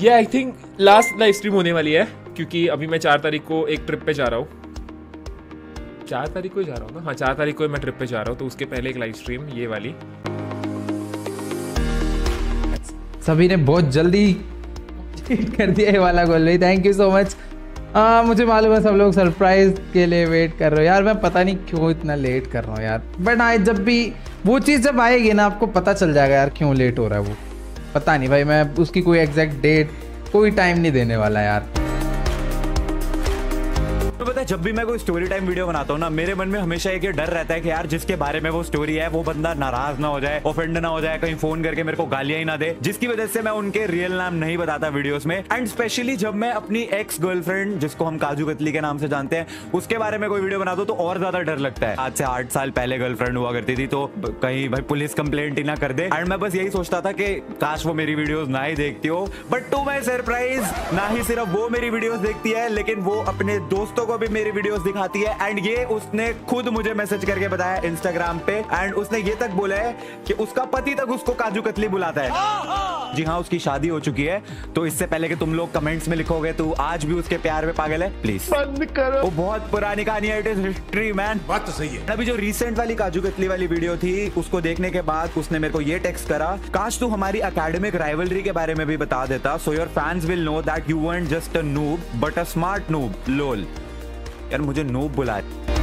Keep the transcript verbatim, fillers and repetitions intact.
ये I think last live stream होने वाली है क्योंकि अभी मैं चार तारीख को एक ट्रिप पे जा रहा हूँ। चार तारीख को ही जा रहा हूँ ना? हाँ, चार तारीख को मैं ट्रिप पे जा रहा हूँ, तो उसके पहले एक लाइव स्ट्रीम ये वाली। सभी ने बहुत जल्दी कर दिया ये वाला गोल भाई, थैंक यू सो मच। आ, मुझे मालूम है सब लोग सरप्राइज के लिए वेट कर रहे हो यार, मैं पता नहीं क्यों इतना लेट कर रहा हूँ यार, बट हाँ जब भी वो चीज़ जब आएगी ना आपको पता चल जाएगा यार क्यों लेट हो रहा है। वो पता नहीं भाई, मैं उसकी कोई एग्जैक्ट डेट कोई टाइम नहीं देने वाला यार। तो पता है जब भी मैं कोई स्टोरी टाइम वीडियो बनाता हूँ ना, मेरे मन में हमेशा एक ये डर रहता है कि यार जिसके बारे में वो स्टोरी है वो बंदा नाराज ना हो जाए, ऑफेंड ना हो जाए, कहीं फोन करके मेरे को गालियां ही ना दे, जिसकी वजह से मैं उनके रियल नाम नहीं बताता वीडियोस में। एंड स्पेशली जब मैं अपनी एक्स गर्लफ्रेंड, जिसको हम काजू कतली के नाम से जानते हैं, उसके बारे में कोई वीडियो बनाता हूँ तो और ज्यादा डर लगता है। आज से आठ साल पहले गर्लफ्रेंड हुआ करती थी, तो कहीं भाई पुलिस कंप्लेंट ही ना कर दे। एंड मैं बस यही सोचता था कि काश वो मेरी वीडियोज ना ही देखती हो, बट टू माई सरप्राइज ना ही सिर्फ वो मेरी वीडियोज देखती है लेकिन वो अपने दोस्तों को भी मेरी वीडियोस दिखाती है। एंड ये उसने खुद मुझे मैसेज करके बताया इंस्टाग्राम पे, एंड उसने ये तक बोला है कि उसका पति तक उसको काजू कतली बुलाता है। जी हाँ, उसकी शादी हो चुकी है। तो इससे पहले कि तुम लोग कमेंट्स में लिखोगे तू आज भी उसके प्यार में पागल है, प्लीज बंद करो, वो बहुत पुरानी कहानी है, इट इज हिस्ट्री मैन। बात तो सही है। अभी जो रिसेंट वाली काजू कतली वाली वीडियो थी, उसको देखने के बाद उसने मेरे को ये टेक्स्ट करा, काश तू हमारी अकेडमिक राइवलरी के बारे में भी बता देता, so your fans will know that you were just a noob but a smart noob, lol. यार मुझे नूब बुलाया।